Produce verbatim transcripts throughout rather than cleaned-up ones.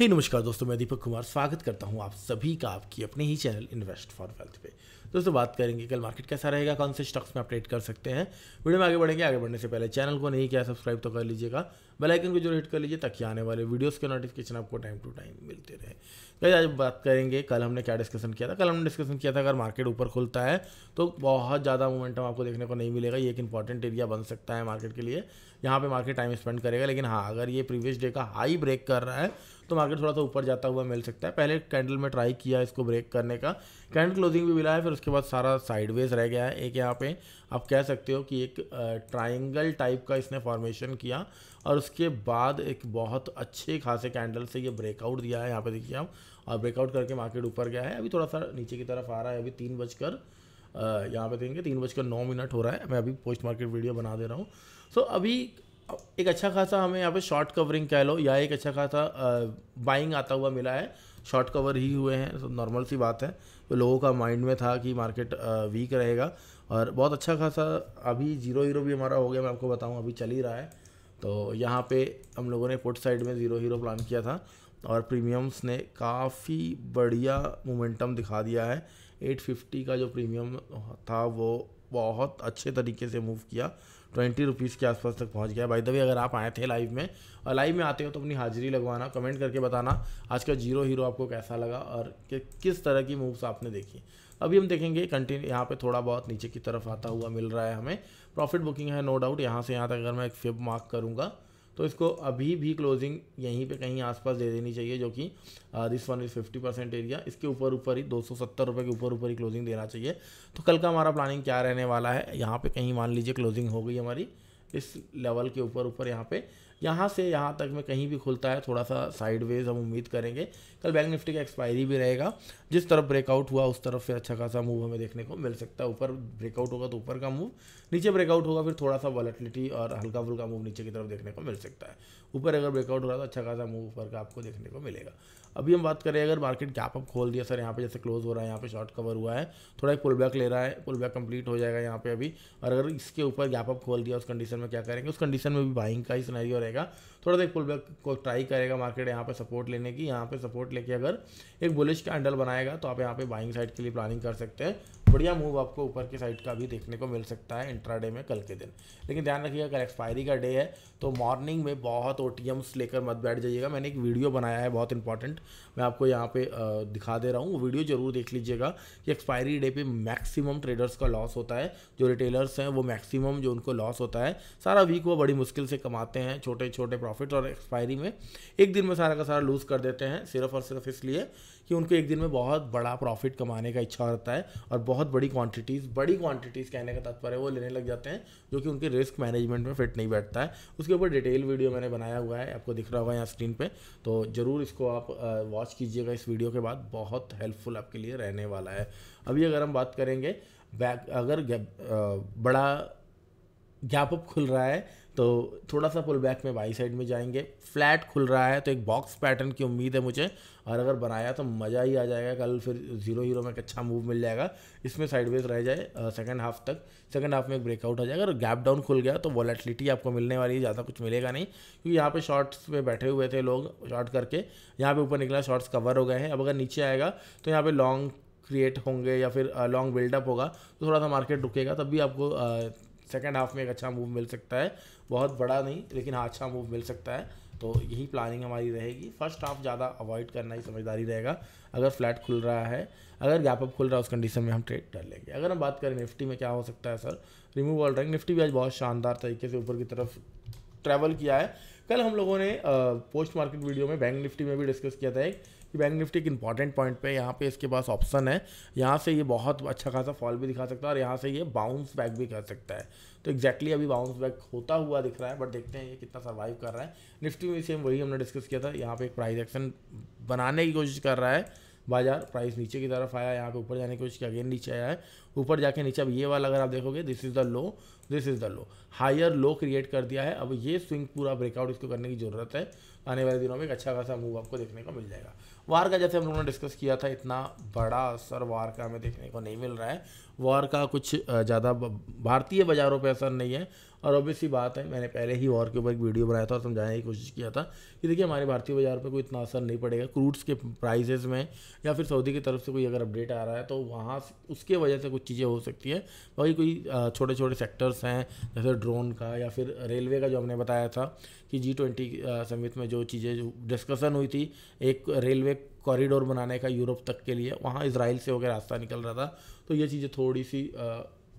हे नमस्कार दोस्तों, मैं दीपक कुमार स्वागत करता हूं आप सभी का आपकी अपने ही चैनल इन्वेस्ट फॉर वेल्थ पे। दोस्तों बात करेंगे कल मार्केट कैसा रहेगा, कौन से स्टॉक्स में आप ट्रेड कर सकते हैं। वीडियो में आगे बढ़ेंगे। आगे बढ़ने से पहले चैनल को नहीं किया सब्सक्राइब तो कर लीजिएगा, बेल आइकन को जरूर हिट कर लीजिए ताकि आने वाले वीडियोस के नोटिफिकेशन आपको टाइम टू टाइम मिलते रहे। गाइस आज बात करेंगे कल हमने क्या डिस्कशन किया था। कल हमने डिस्कशन किया था अगर मार्केट ऊपर खुलता है तो बहुत ज़्यादा मोमेंटम आपको देखने को नहीं मिलेगा, ये एक इंपॉर्टेंट एरिया बन सकता है मार्केट के लिए, यहाँ पर मार्केट टाइम स्पेंड करेगा। लेकिन हाँ, अगर ये प्रीवियस डे का हाई ब्रेक कर रहा है तो मार्केट थोड़ा सा ऊपर जाता हुआ मिल सकता है। पहले कैंडल में ट्राई किया इसको ब्रेक करने का, कैंडल क्लोजिंग भी मिला है, फिर उसके बाद सारा साइडवेज रह गया है। एक यहाँ पे आप कह सकते हो कि एक ट्रायंगल टाइप का इसने फॉर्मेशन किया और उसके बाद एक बहुत अच्छे खासे कैंडल से ये ब्रेकआउट दिया है। यहाँ पे देखिए आप, और ब्रेकआउट करके मार्केट ऊपर गया है, अभी थोड़ा सा नीचे की तरफ आ रहा है। अभी तीन बजकर यहाँ पे देखेंगे तीन बजकर नौ मिनट हो रहा है, मैं अभी पोस्ट मार्केट वीडियो बना दे रहा हूँ। सो अभी एक अच्छा खासा हमें यहाँ पे शॉर्ट कवरिंग कह लो या एक अच्छा खासा बाइंग आता हुआ मिला है। शॉर्ट कवर ही हुए हैं, तो नॉर्मल सी बात है। तो लोगों का माइंड में था कि मार्केट वीक रहेगा और बहुत अच्छा खासा अभी जीरो हीरो भी हमारा हो गया, मैं आपको बताऊं अभी चल ही रहा है। तो यहाँ पे हम लोगों ने पुट साइड में ज़ीरो हीरो प्लान किया था और प्रीमियम्स ने काफ़ी बढ़िया मोमेंटम दिखा दिया है। एट फिफ्टी का जो प्रीमियम था वो बहुत अच्छे तरीके से मूव किया, ट्वेंटी रुपीज़ के आसपास तक पहुंच गया। बाय द वे अगर आप आए थे लाइव में और लाइव में आते हो तो अपनी हाजिरी लगवाना, कमेंट करके बताना आज का जीरो हीरो आपको कैसा लगा और कि, किस तरह की मूव्स आपने देखी। अभी हम देखेंगे कंटिन्यू यहाँ पे थोड़ा बहुत नीचे की तरफ आता हुआ मिल रहा है हमें। प्रॉफिट बुकिंग है नो डाउट, यहाँ से यहाँ तक अगर मैं एक फिब मार्क करूँगा तो इसको अभी भी क्लोजिंग यहीं पे कहीं आसपास दे देनी चाहिए, जो कि this one is fifty percent area. इसके ऊपर ऊपर ही दो सौ सत्तर रुपये के ऊपर ऊपर ही क्लोजिंग देना चाहिए। तो कल का हमारा प्लानिंग क्या रहने वाला है, यहाँ पे कहीं मान लीजिए क्लोजिंग हो गई हमारी इस लेवल के ऊपर ऊपर, यहाँ पे यहाँ से यहाँ तक में कहीं भी खुलता है थोड़ा सा साइडवेज हम उम्मीद करेंगे। कल बैंक निफ्टी का एक्सपायरी भी रहेगा, जिस तरफ ब्रेकआउट हुआ उस तरफ से अच्छा खासा मूव हमें देखने को मिल सकता है। ऊपर ब्रेकआउट होगा तो ऊपर का मूव, नीचे ब्रेकआउट होगा फिर थोड़ा सा वॉलेटिलिटी और हल्का फुल्का मूव नीचे की तरफ देखने को मिल सकता है। ऊपर अगर ब्रेकआउट होगा तो अच्छा खासा मूव ऊपर का आपको देखने को मिलेगा। अभी हम बात करें अगर मार्केट गैप अप खोल दिया, सर यहाँ पे जैसे क्लोज हो रहा है यहाँ पे शॉर्ट कवर हुआ है, थोड़ा एक पुल बैक ले रहा है, पुल बैक कंप्लीट हो जाएगा यहाँ पे अभी। और अगर इसके ऊपर गैप अप खोल दिया उस कंडीशन में क्या करेंगे, उस कंडीशन में भी बाइंग का ही सिनेरियो रहेगा। थोड़ा सा एक पुल बैक को ट्राई करेगा मार्केट यहाँ पे सपोर्ट लेने की, यहाँ पे सपोर्ट लेके अगर एक बुलिश कैंडल बनाएगा तो आप यहाँ पे बाइंग साइड के लिए प्लानिंग कर सकते हैं। बढ़िया मूव आपको ऊपर की साइड का भी देखने को मिल सकता है इंट्राडे में कल के दिन। लेकिन ध्यान रखिएगा कल एक्सपायरी का डे है तो मॉर्निंग में बहुत ओटीएम्स लेकर मत बैठ जाइएगा। मैंने एक वीडियो बनाया है बहुत इंपॉर्टेंट, मैं आपको यहाँ पे दिखा दे रहा हूँ, वो वीडियो जरूर देख लीजिएगा कि एक्सपायरी डे पे मैक्सिमम ट्रेडर्स का लॉस होता है। जो रिटेलर्स हैं वो मैक्सिमम जो उनको लॉस होता है, सारा वीक वो बड़ी मुश्किल से कमाते हैं छोटे छोटे प्रॉफिट और एक्सपायरी में एक दिन में सारा का सारा लूज़ कर देते हैं, सिर्फ और सिर्फ इसलिए कि उनको एक दिन में बहुत बड़ा प्रॉफिट कमाने का इच्छा रहता है और बहुत बड़ी क्वांटिटीज़ बड़ी क्वांटिटीज़ कहने का तात्पर्य वो लेने लग जाते हैं, जो कि उनके रिस्क मैनेजमेंट में फिट नहीं बैठता है। उसके ऊपर डिटेल वीडियो मैंने बनाया हुआ है, आपको दिख रहा होगा यहाँ स्क्रीन पे, तो ज़रूर इसको आप वॉच कीजिएगा। इस वीडियो के बाद बहुत हेल्पफुल आपके लिए रहने वाला है। अभी अगर हम बात करेंगे बैक, अगर बड़ा गैप अप खुल रहा है तो थोड़ा सा पुल बैक में बाई साइड में जाएंगे। फ्लैट खुल रहा है तो एक बॉक्स पैटर्न की उम्मीद है मुझे, और अगर बनाया तो मज़ा ही आ जाएगा। कल फिर जीरो हीरो में एक अच्छा मूव मिल जाएगा, इसमें साइडवेज रह जाए सेकंड हाफ तक, सेकंड हाफ में एक ब्रेकआउट हो जाएगा। अगर गैप डाउन खुल गया तो वॉलेटिलिटी आपको मिलने वाली है, ज़्यादा कुछ मिलेगा नहीं, क्योंकि यहाँ पे शॉर्ट्स में बैठे हुए थे लोग, शॉर्ट करके यहाँ पर ऊपर निकला, शॉर्ट्स कवर हो गए हैं। अब अगर नीचे आएगा तो यहाँ पर लॉन्ग क्रिएट होंगे या फिर लॉन्ग बिल्डअप होगा तो थोड़ा सा मार्केट रुकेगा, तब भी आपको सेकेंड हाफ में एक अच्छा मूव मिल सकता है। बहुत बड़ा नहीं लेकिन हाँ अच्छा मूव मिल सकता है, तो यही प्लानिंग हमारी रहेगी। फर्स्ट हाफ ज़्यादा अवॉइड करना ही समझदारी रहेगा। अगर फ्लैट खुल रहा है, अगर गैप अप खुल रहा है, उस कंडीशन में हम ट्रेड कर लेंगे। अगर हम बात करें निफ्टी में क्या हो सकता है, sir remove all rank. Nifty भी आज बहुत शानदार तरीके से ऊपर की तरफ ट्रैवल किया है। कल हम लोगों ने पोस्ट मार्केट वीडियो में बैंक निफ्टी में भी डिस्कस किया था एक कि बैंक निफ्टी एक इंपॉर्टेंट पॉइंट पे, यहाँ पे इसके पास ऑप्शन है, यहाँ से ये बहुत अच्छा खासा फॉल भी दिखा सकता है और यहाँ से ये बाउंस बैक भी कर सकता है। तो एक्जैक्टली अभी बाउंस बैक होता हुआ दिख रहा है, बट देखते हैं ये कितना सर्वाइव कर रहा है। निफ्टी में सेम वही हमने डिस्कस किया था, यहाँ पे एक प्राइस एक्शन बनाने की कोशिश कर रहा है बाजार, प्राइस नीचे की तरफ आया, यहाँ पे ऊपर जाने की कोशिश की, अगेन नीचे आया है, ऊपर जाके नीचे। अब ये वाला अगर आप देखोगे this is the low, this is the low, higher low create कर दिया है। अब ये स्विंग पूरा ब्रेकआउट इसको करने की ज़रूरत है, आने वाले दिनों में एक अच्छा खासा मूव आपको देखने को मिल जाएगा। वार का जैसे हम लोगों ने डिस्कस किया था, इतना बड़ा असर वार का हमें देखने को नहीं मिल रहा है। वॉर का कुछ ज़्यादा भारतीय बाज़ारों पर असर नहीं है। और ऑब्वियसली बात है, मैंने पहले ही वॉर के ऊपर एक वीडियो बनाया था और समझाने की कोशिश किया था कि देखिए हमारे भारतीय बाजार पर कोई इतना असर नहीं पड़ेगा। क्रूड्स के प्राइसेस में या फिर सऊदी की तरफ से कोई अगर अपडेट आ रहा है तो वहाँ उसके वजह से कुछ चीज़ें हो सकती है। बाकी कोई छोटे छोटे सेक्टर्स हैं जैसे ड्रोन का या फिर रेलवे का, जो हमने बताया था कि जी ट्वेंटी समिट में जो चीज़ें डिस्कसन हुई थी, एक रेलवे कॉरिडोर बनाने का यूरोप तक के लिए, वहाँ इसराइल से होकर रास्ता निकल रहा था, तो ये चीज़ें थोड़ी सी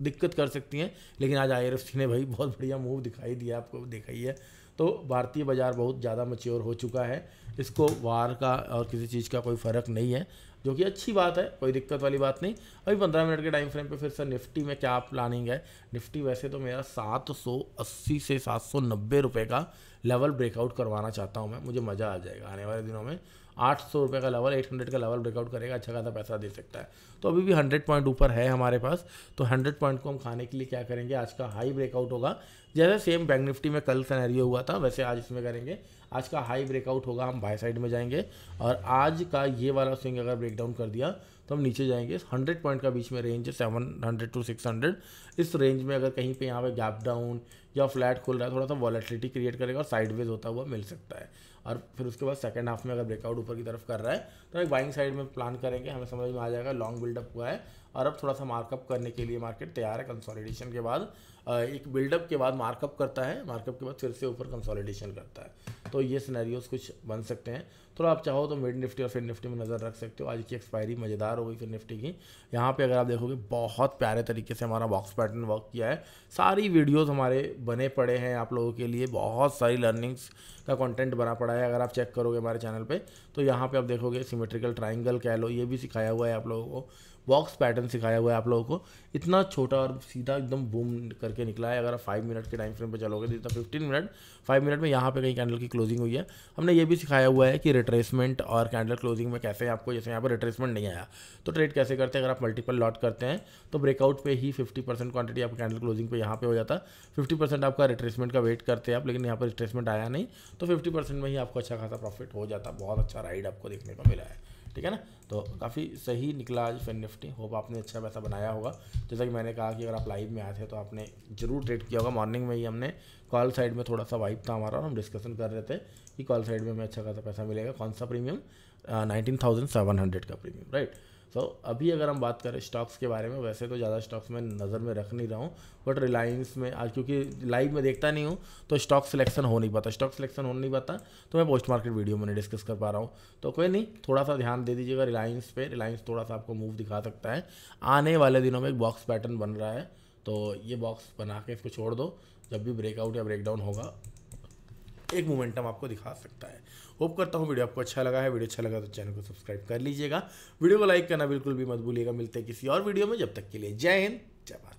दिक्कत कर सकती हैं। लेकिन आज आई आर एफ सी ने भाई बहुत बढ़िया मूव दिखाई दिया, आपको दिखाई है। तो भारतीय बाज़ार बहुत ज़्यादा मैच्योर हो चुका है, इसको वार का और किसी चीज़ का कोई फ़र्क नहीं है, जो कि अच्छी बात है, कोई दिक्कत वाली बात नहीं। अभी पंद्रह मिनट के टाइम फ्रेम पे फिर सर निफ्टी में क्या प्लानिंग है। निफ्टी वैसे तो मेरा सात सौ अस्सी से सात सौ नब्बे रुपये का लेवल ब्रेकआउट करवाना चाहता हूँ मैं, मुझे मज़ा आ जाएगा आने वाले दिनों में। आठ सौ रुपये का लेवल, एट हंड्रेड का लेवल ब्रेकआउट करेगा, अच्छा खासा पैसा दे सकता है। तो अभी भी हंड्रेड पॉइंट ऊपर है हमारे पास, तो हंड्रेड पॉइंट को हम खाने के लिए क्या करेंगे, आज का हाई ब्रेकआउट होगा। जैसे सेम बैंक निफ्टी में कल सिनेरियो हुआ था, वैसे आज इसमें करेंगे। आज का हाई ब्रेकआउट होगा, हम बाय साइड में जाएंगे, और आज का ये वाला स्विंग अगर ब्रेकडाउन कर दिया तो हम नीचे जाएंगे। हंड्रेड पॉइंट का बीच में रेंज है, seven hundred to six hundred, इस रेंज में अगर कहीं पे यहाँ पे गैप डाउन या फ्लैट खुल रहा है, थोड़ा सा वॉलेटिलिटी क्रिएट करेगा और साइडवेज होता हुआ मिल सकता है। और फिर उसके बाद सेकंड हाफ में अगर ब्रेकआउट ऊपर की तरफ कर रहा है तो एक बाइंग साइड में प्लान करेंगे, हमें समझ में आ जाएगा। लॉन्ग बिल्डअप हुआ है और अब थोड़ा सा मार्कअप करने के लिए मार्केट तैयार है। कंसोलिडेशन के बाद एक बिल्डअप के बाद मार्कअप करता है, मार्कअप के बाद फिर से ऊपर कंसोलिडेशन करता है। तो ये सिनेरियोज कुछ बन सकते हैं। थोड़ा आप चाहो तो मिड निफ्टी और फिर निफ्टी में नज़र रख सकते हो। आज की एक्सपायरी मज़ेदार हो गई फिर निफ्टी की। यहाँ पे अगर आप देखोगे बहुत प्यारे तरीके से हमारा बॉक्स पैटर्न वर्क किया है। सारी वीडियोस हमारे बने पड़े हैं आप लोगों के लिए, बहुत सारी लर्निंग्स का कंटेंट बना पड़ा है। अगर आप चेक करोगे हमारे चैनल पे तो यहाँ पे आप देखोगे सिमेट्रिकल ट्राइंगल कह लो, ये भी सिखाया हुआ है आप लोगों को, बॉक्स पैटर्न सिखाया हुआ है आप लोगों को। इतना छोटा और सीधा एकदम बूम करके निकला है। अगर आप फाइव मिनट के टाइम फ्रेम पे चलोगे तो इतना फिफ्टीन मिनट फाइव मिनट में यहाँ पे कहीं कैंडल की क्लोजिंग हुई है। हमने ये भी सिखाया हुआ है कि रिट्रेसमेंट और कैंडल क्लोजिंग में कैसे आपको, जैसे यहाँ पर रिट्रेसमेंट नहीं आया तो ट्रेड कैसे करते हैं। अगर आप मल्टीपल लॉट करते हैं तो ब्रेकआउट पे ही फिफ्टी परसेंट क्वान्टिटी आपका कैंडल क्लोजिंग पर यहाँ पे हो जाता है, फिफ्टी परसेंट आपका रिट्रेसमेंट का वेट करते हैं आप। लेकिन यहाँ पर रिट्रेसमेंट आया नहीं तो फिफ्टी परसेंट में ही आपको अच्छा खासा प्रॉफिट हो जाता। बहुत अच्छा राइड आपको देखने को मिला है, ठीक है ना। तो काफ़ी सही निकला आज फिर निफ्टी। होप आपने अच्छा पैसा बनाया होगा। जैसा कि मैंने कहा कि अगर आप लाइव में आए थे तो आपने जरूर ट्रेड किया होगा। मॉर्निंग में ही हमने कॉल साइड में थोड़ा सा वाइप था हमारा और हम डिस्कशन कर रहे थे कि कॉल साइड में हमें अच्छा खासा पैसा मिलेगा। कौन सा premium, nineteen thousand seven hundred का प्रीमियम, राइट। सो so, अभी अगर हम बात करें स्टॉक्स के बारे में, वैसे तो ज़्यादा स्टॉक्स में नज़र में रख नहीं रहा हूँ, बट रिलायंस में आज क्योंकि लाइव में देखता नहीं हूँ तो स्टॉक सिलेक्शन हो नहीं पाता, स्टॉक सिलेक्शन हो नहीं पाता तो मैं पोस्ट मार्केट वीडियो में नहीं डिस्कस कर पा रहा हूँ। तो कोई नहीं, थोड़ा सा ध्यान दे दीजिएगा रिलायंस पे। रिलायंस थोड़ा सा आपको मूव दिखा सकता है आने वाले दिनों में। एक बॉक्स पैटर्न बन रहा है तो ये बॉक्स बना के इसको छोड़ दो, जब भी ब्रेकआउट या ब्रेकडाउन होगा एक मोमेंटम आपको दिखा सकता है। होप करता हूँ वीडियो आपको अच्छा लगा है। वीडियो अच्छा लगा तो चैनल को सब्सक्राइब कर लीजिएगा, वीडियो को लाइक करना बिल्कुल भी मत भूलिएगा। मिलते हैं किसी और वीडियो में, जब तक के लिए जय हिंद जय भारत।